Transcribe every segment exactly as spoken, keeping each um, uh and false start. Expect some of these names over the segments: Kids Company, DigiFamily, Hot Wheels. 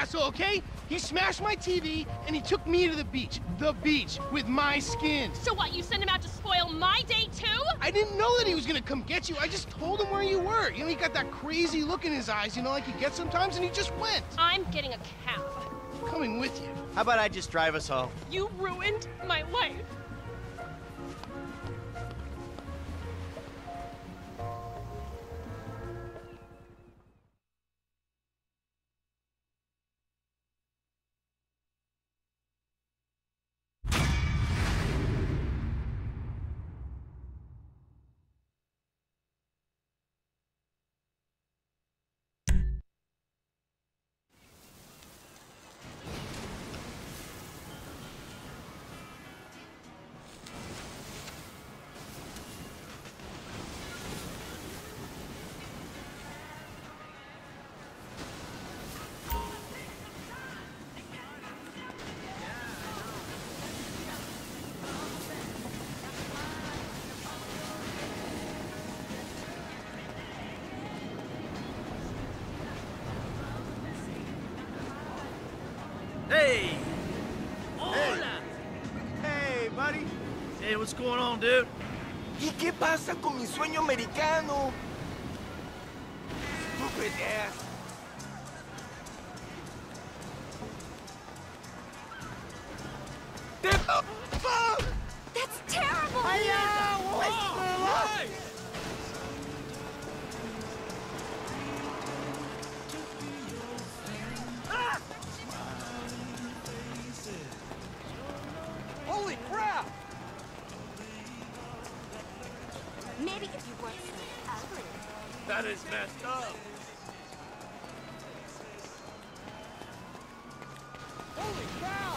asshole, okay? He smashed my T V, and he took me to the beach. The beach, with my skin. So what, you sent him out to spoil my day, too? I didn't know that he was gonna come get you. I just told him where you were. You know, he got that crazy look in his eyes, you know, like he gets sometimes, and he just went. I'm getting a cab. I'm coming with you. How about I just drive us home? You ruined my life. Hey! Hola! Hey, buddy! Hey, what's going on, dude? ¿Y qué pasa con mi sueño americano? Stupid ass! That's terrible! Hiya! What's going on? That is messed up. Holy cow!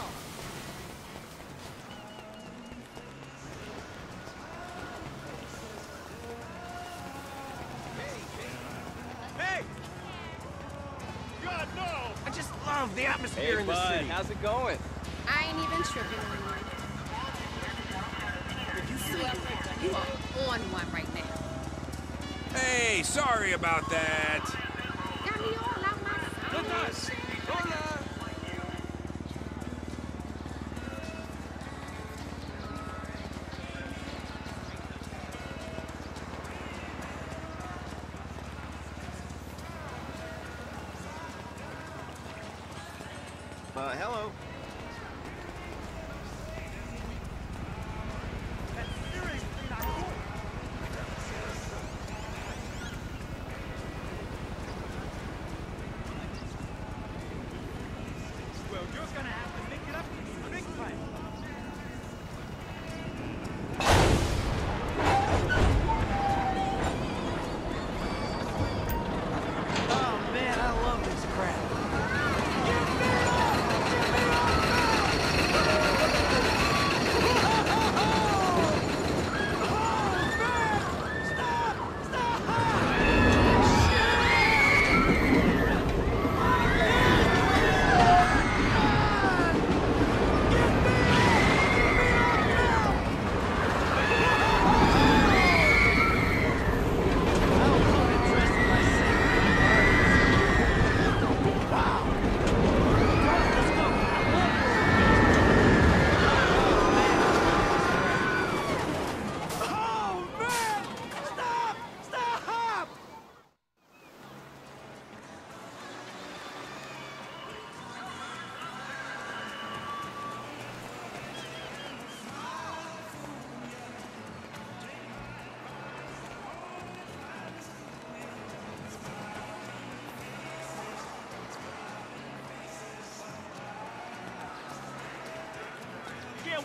Hey, hey! God, no! I just love the atmosphere hey, in the city. How's it going? I ain't even tripping anymore. You swear you are on one right now. Hey, sorry about that. Uh, hello.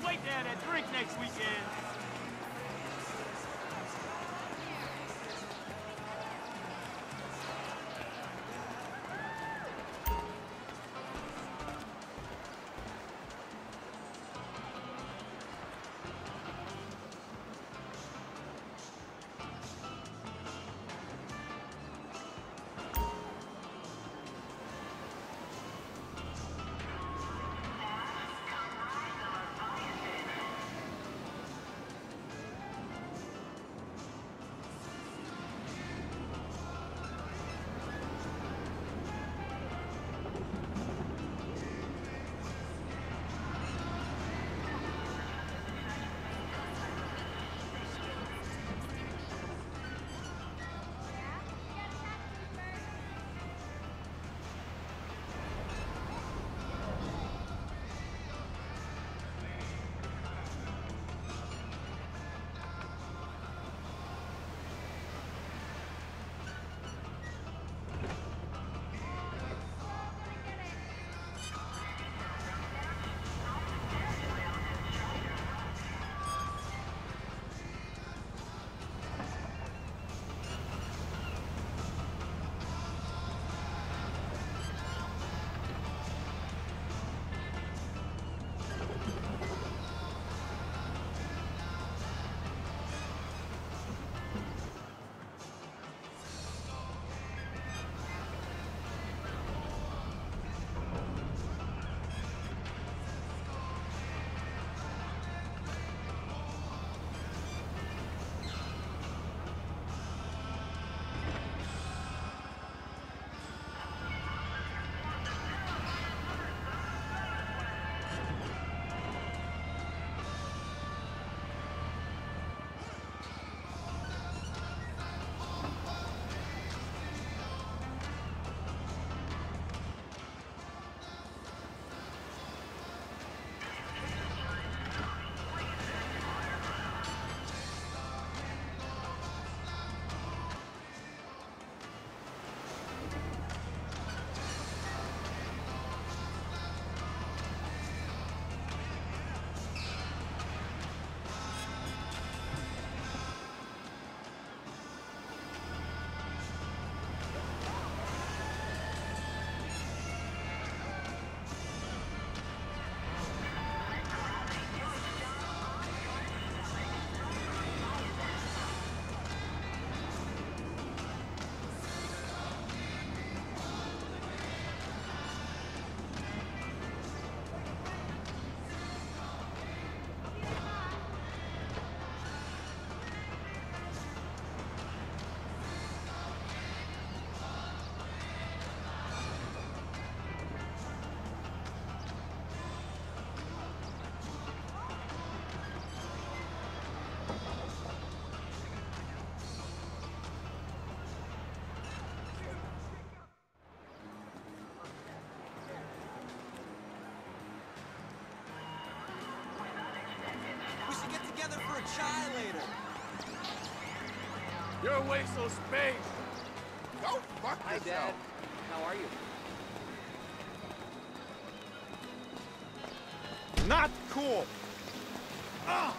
Wait down that drink next weekend. chai later. You're a waste of space. Go fuck yourself. Hi, Dad. How are you? Not cool. Ugh.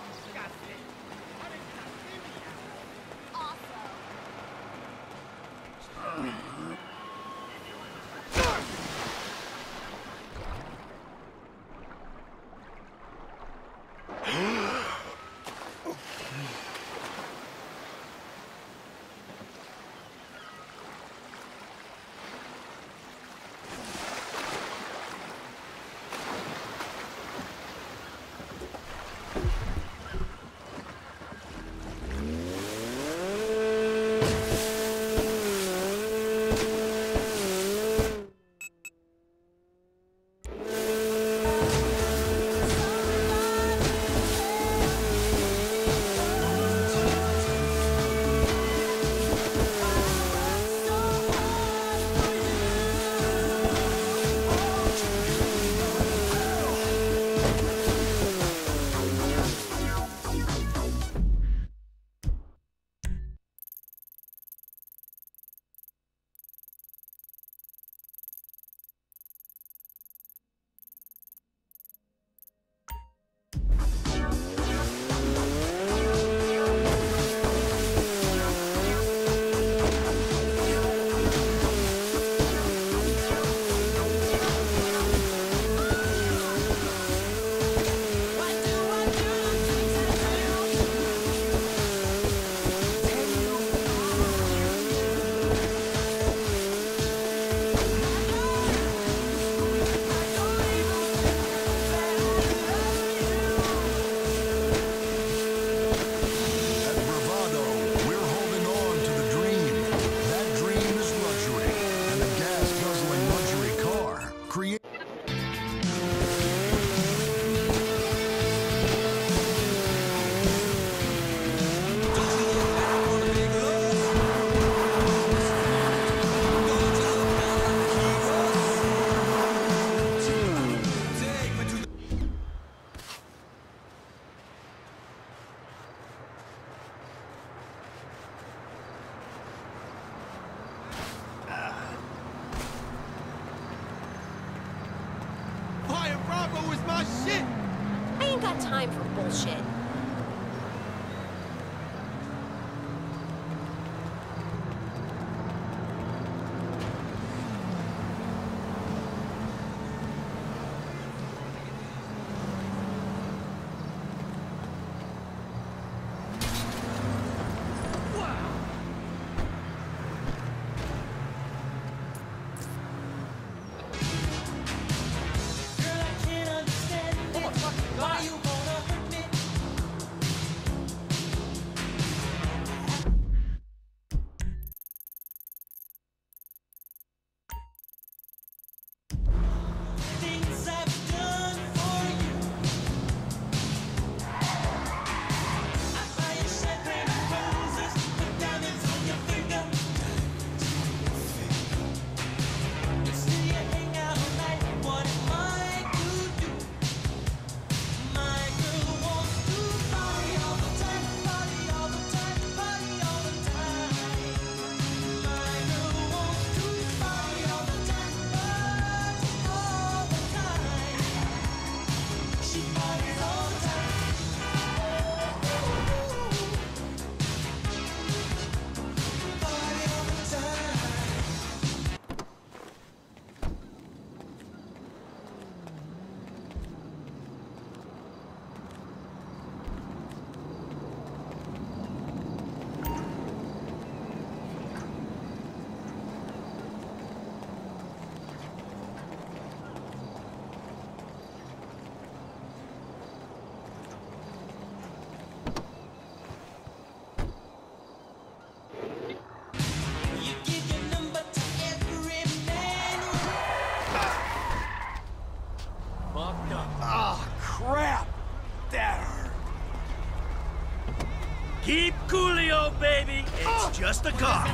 Just a car.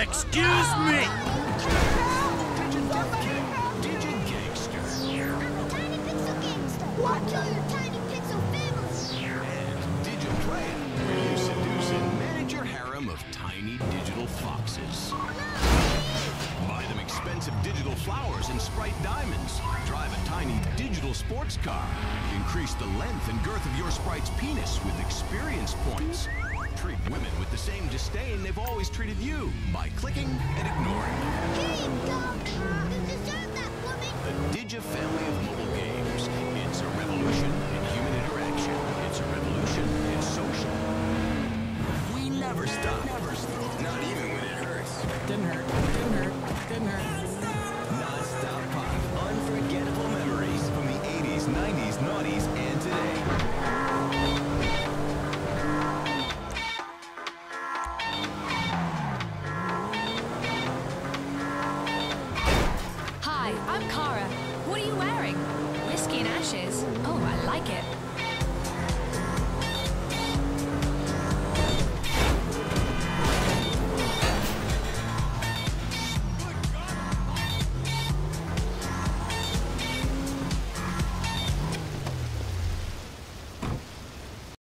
Excuse me! I'll kill your tiny pixel family! And Digital Player, where you seduce and manage your harem of tiny digital foxes. Buy them expensive digital flowers and Sprite diamonds. Drive a tiny digital sports car. Increase the length and girth of your Sprite's penis with experience points. Treat women with the same disdain they've always treated you by clicking and ignoring. Here you go! You deserve that, woman! The DigiFamily of mobile games. It's a revolution in human interaction. It's a revolution in social. We never stop. Never stop. Not even when it hurts. Didn't hurt. Didn't hurt. Didn't hurt. Non-stop pop. Unforgettable memories from the eighties, nineties, noughties, and today. Hi, I'm Kara. What are you wearing? Whiskey and ashes. Oh, I like it.